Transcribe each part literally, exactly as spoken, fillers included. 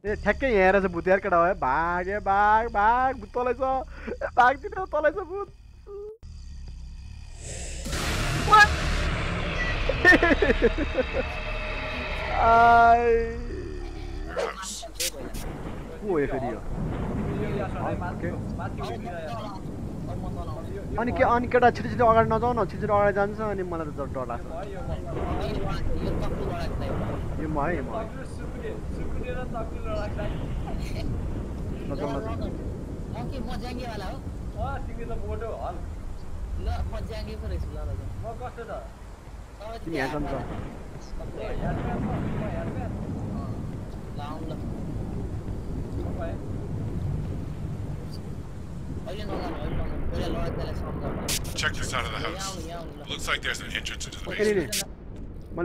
ठेक्के यहाँ रहेछ भूत यार केटा हो भागे भाग भाग भूत तलैछ भाग तिम्रो तलैछ भूत आइ को हो फेरि यो अनि के अनि केटा छिटो छिटो अगाडि नजाऊ न छिटो छिटो अगाडि जान्छ अनि मलाई त डर लाग्छ यो माइ माइ वाला हो मोटो हल ल मैले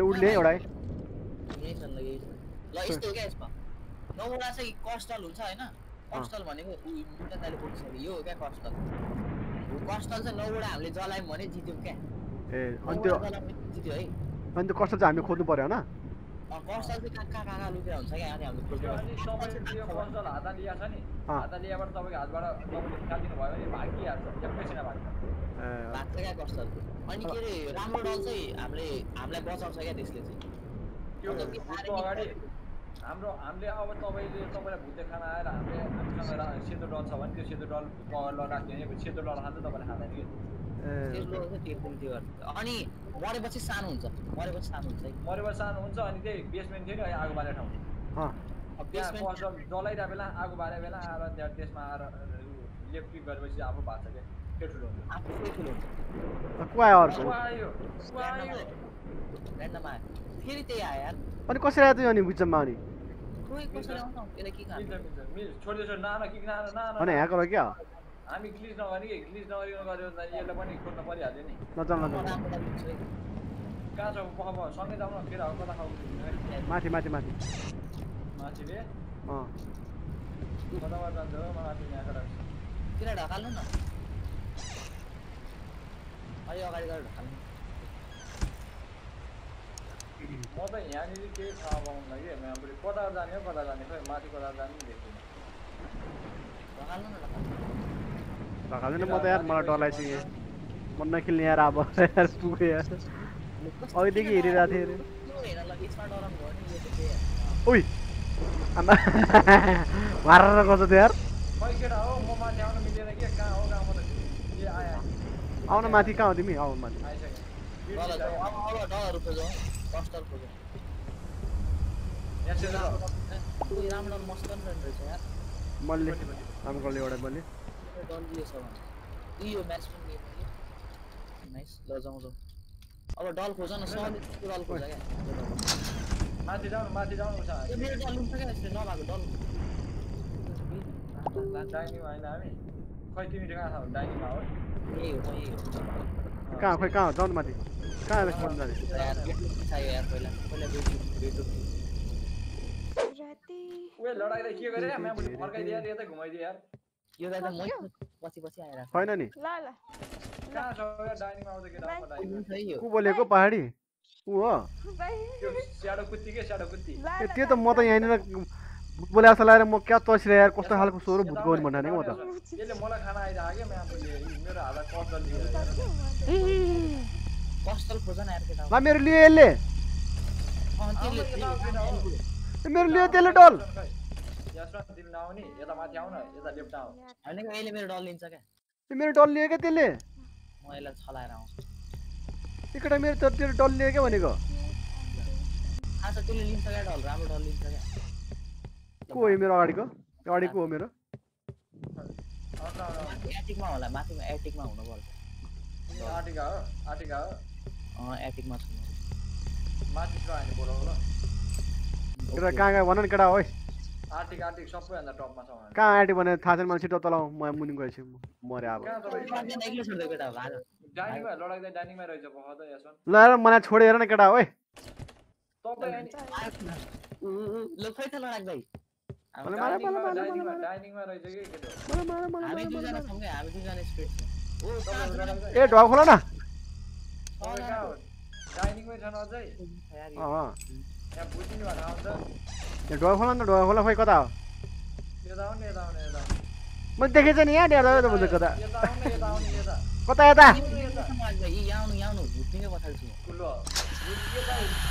उड्ले एउटा ल यस्तो के यसमा नौवटा चाहिँ कस्टल हुन्छ हैन कस्टल भनेको मुटा ताले बोक्छ यो हो के कस्टल कस्टल चाहिँ नौवटा हामीले जलायम भने जित्यौं के ए अनि त्यो जित्यो है अनि त्यो कस्टल चाहिँ हामीले खोज्नु पर्यो हैन कस्टल चाहिँ काका काका लुकेर हुन्छ के अनि हामीले खोज्नु पर्यो सबैले त्यो कस्टल हातमा लिया छ नि हातमा लियाबाट तपाईको हातबाट तपाईले निकाल्दिनु भयो भने भागिहाल्छ त्यसपछि नभाग्छ ए लाग्छ के कस्टल अनि के रे राम्रो डल चाहिँ हामीले हामीलाई बचाउँछ के त्यसले चाहिँ त्यो त्यो अगाडि हाम्रो हामीले अब तपाईले तपाईलाई भुते खाना आएर हामीले हामीसँग सेतो डल छ भने त्यो सेतो डल ल राख्दिने भने सेतो डल खान्छ तपाईले खाँदैन के सेतो डल चाहिँ त्यो त्यो गर्छ अनि मरेपछि सानो हुन्छ मरेपछि सानो हुन्छ मरेपछि सानो हुन्छ अनि त्यही बेसमेन्ट थियो नि आगो बाले ठाउँ ह अब बेसमेन्ट जलाइरा बेला आगो बाले बेला आएर त्यसमा आएर लेफ्ट क्लिक गरेपछि आफू भाछ के त्यो ठुलो हुन्छ आफू ठुलो हुन्छ को आयो अर्को आयो को आयो र्यान्डम आयो फेरि त्यही आयो यार अनि कसरी आयो अनि बुझ्छमा अनि कोही कसरी आउँछ त्यसले के काम मिल छोड्दै छोड ना ना किक ना ना अनि यहाँ गरे के हामी ग्लिच नगरी ग्लिच नगरी गरे भने यसले पनि खोज्न परिहाल्यो नि नचल नचल का छ पख सँगै जाउँ न फेर हो कता खाउ माथि माथि माथि माथि बे अ कताबाट जान्छ मलाई यहाँ गरे किन ढकाल्नु न अलि अगाडि गएर ढकाल्नु म त यहाँ नि के थाहा पाउन लाग्यो म अब कता जाने हो कता जाने खै माथि कता जाने देख्दिन ढकाल्नु न ढकाल्नु न म त यार मलाई डर लागिसक्यो मन नखेल्ने यार अब यार पुगे यार अघि देखि हेरिरा थिए रे ओइ आमा मारेर गर्छ त यार खै केटा हो म माथि आउन मिलेन के कहाँ हो गाउँ म त ए आया आउन माथि कहाँ हो तिमी आउ माथि आइसक्यो ल जाऊ अब अब डरहरु खोजौ कस्टल खोज्यो यार सेरा उ राम्रो मस्कन रहेछ यार मल्ले हमकोले एउटा बले डन दिएछ भने इ यो म्याच पनि दिएछ नाइस ल जाऊ जाऊ अब डल खोज न सबै डल खोज के माथि जाऊ माथि जाऊ उता मेरो डल हुन्छ के यसले नभाको डल ला डाइनी हैन हामी खै तिमी कहाँ छौ डाइनीमा हो ए हो ए हो कहाँ खै कहाँ जाऊ माथि कहाँ रेस्पोन्ड गर्ने यार चाहियो यार पहिला पहिला भेट राति ओए लडाइले के गरे म पनि फर्काइदिए यार यता घुमाइदिए यार यो दादा म पछि पछि आएर हैन नि ल ल कहाँ छ यार डाइनिङमा आउँदै के राम डाइनिङ को बोलेको पहाडी उ हो त्यो स्याडो कुत्ती के स्याडो कुत्ती त्यो त म त यहाँ नि भूत बोले जस्तो लागेर म क्या तस्रे यार कस्तो खालको सोरो भूत गौन भन्नाले म त त्यसले मलाई खाना आइरागे म पनि मेरो हात कस्टल लिएर कस्टल खोजन यार केटा म मेरो लियो यसले अ मेरो लियो त्यसले डल यास्रा तिमी नआउनी यता माथि आउ न यता लेफ्ट आउ हैन के अहिले मेरो डल लिन्छ के मेरो डल लियो के त्यसले म यसलाई छलाएर आउँछ एकटा मेरो त त्यो डल लियो के भनेको आछ त्यसले लिन्छ के डल राम्रो डल लिन्छ के को हो मेरो अगाडीको अगाडीको हो मेरो एटिकमा होला माथिमा एटिकमा हुनु पर्छ आटिका हो आटिका हो अ एटिकमा छु माथि छ हैन बोलाउ ल केटा कहाँ गए भन न केटा ओइ आटिक आटिक सबै भन्दा टपमा छ कहाँ आटिक भने थाहा छैन मलाई छिटो तलाउ म मुनि गएछु मरे अब एक्लै छोड्दै केटा भाग डाइनिङमा लडाइदै डाइनिङमा रहेछ बख त यासन ल यार मलाई छोडेर न केटा ओइ तपाई हैन ल खै त लडाइदै मलाई मारे मलाई डाइनिङमा रहेछ के केटा मलाई मारे हामी दुईजना सँगै हामी दुईजना स्प्रेड छ ए ढोका खोला न डाइनिङमै छ न अझै 야 물진이 와 나온다. 야 도와 홀란다 도와 홀라 거기 거다. 내다운 내다운 내다. 뭐 되겠잖냐 내다도 못 거다. 내다운 내다운 내다. 거다 거다. 이 양우 양우 물진이 거 살수. 굴러.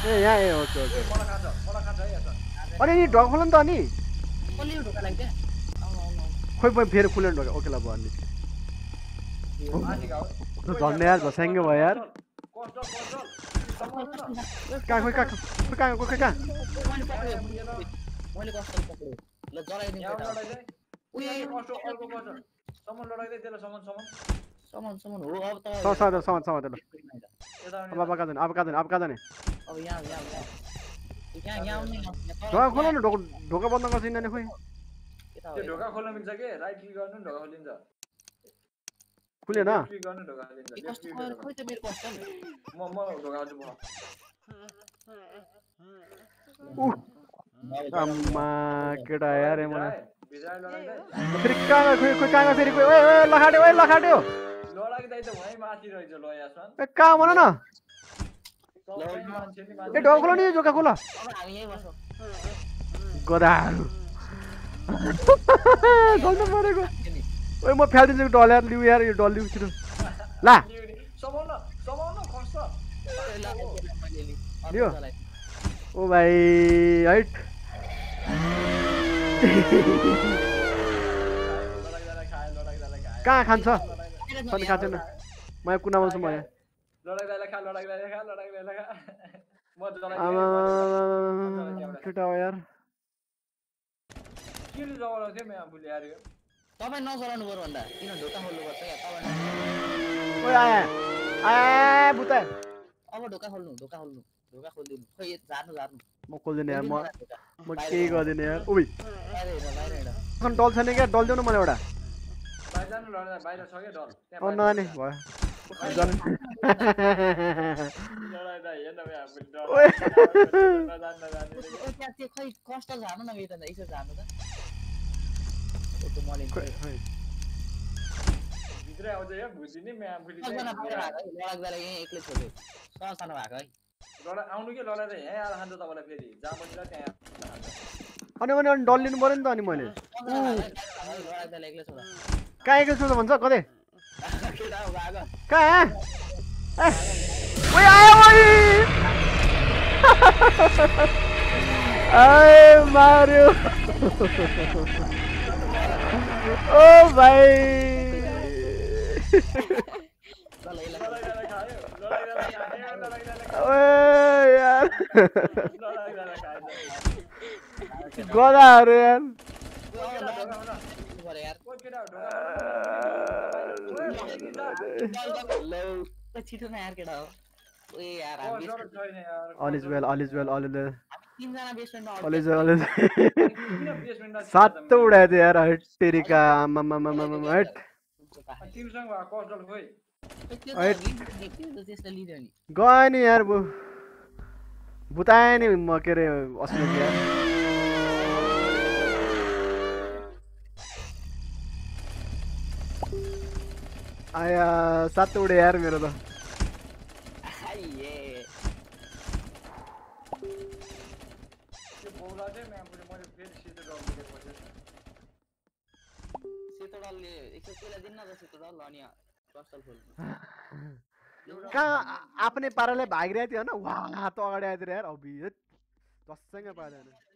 예 예 오케이 오케이. 몰라 가자 몰라 가자 야. 아니 니 도와 홀란다 아니. 홀리로 가는데. कोई पर फिर खुले लोगे ओके लाभ आने तो जानने यार बसेंगे भाई यार कहाँ कोई कहाँ कोई कहाँ कोई कहाँ सामान सामान सामान सामान दे लो अब आपका देने आपका देने आपका देने डोका खोला ना डोका बंद कर सीन ने कोई त्यो ढोका खोल्न मिल्छ के राइट क्लिक गर्नु ढोका खोलिन्छ खुले ना क्लिक गर्नु ढोका खोलिन्छ खोइ त मेरो कष्ट म म ढोका आउँछु म उ अम्मा केटा यार ए मलाई बिजाय लडाइ फेरि काँगा खोइ खोइ काँगा फेरि खोइ ओए ओए लखाड्यो ओए लखाड्यो लडाइ दाइ त भए माथि रहिछ ल यासन ए का भन न ए ढोका खोल्नु नि ढोका खोल हामी यही बसौ गदारु डल्नु परेको ओइ म फ्याल्दिन्छु डल यार लिउ यार यो डल लिउ छिटो ला समाउन समाउन खर्छ लियो ओ भाइ हट कहाँ खान्छ सधैँ खाँदैन म कुनामा छु म यहाँ लडाइ दाइले खा लडाइ दाइले खा लडाइ दाइले खा म जलाइ दिए केटा हो यार के ले जवाला थे मैं भुले यार यो तपाई नचलाउनु पर्यो भन्दा किन ढोका खोल्नु पर्छ या तपाई ओए आए आए बुता अब ढोका खोल्नु ढोका खोल्नु ढोका खोल्दिनु खै जानु जानु म खोल्दिने यार म म के गर्दिने यार ओइ अरे र बाहिर हिँड कन डल छैन के डल देउन मलाई एउटा बाहिर जानु ल बाहिर छ के डल ओ नआनी भयो जान लडाइ दाइ हेर्न भए हामी डल ओए नजान नजान ओ त्यहाँ त्यो खै कष्ट जानु न भए त यसो जानु त भित्र आउँछ यो भुजिनी म्याम खुली लडाक दाले यही एक्लै छोड्यो ससानो भएको है लडा आउनु के लडा रे यहाँ आएर खान्छ तपाईलाई फेरि जा बन्द त्यहाँ अनि अनि डल लिनु पर्यो नि त अनि मैले लडाक दाले एक्लै छोड्यो कहाँ एक्लै छोड्यो भन्छ कतै केटा भाग कहाँ ओइ आयो ओइ आय मार्यो ओ भाई लडाइ लडाइ खायो लडाइ लडाइ खायो ओए यार लडाइ लडाइ खायो गोडा रे यार गोडा यार कोइ केटा ढोका ल छिटो न यार केटा हो ओए यार हामी all is well all is well all is well तीन जना बेसमेन्टमा ऑल इज वेल सात त उडाए त यार हट तेरी का म म म म हट तीन सँग वा कस डल खोइ गयो नि यार बु बुताए नि म के रे अस्मिन यार आया सात उडे यार मेरो त कहाँ आपने पाराले भाग रहे थे ना वहाँ तो अगाडि आइदिएर यार अभियत दससँग पाराले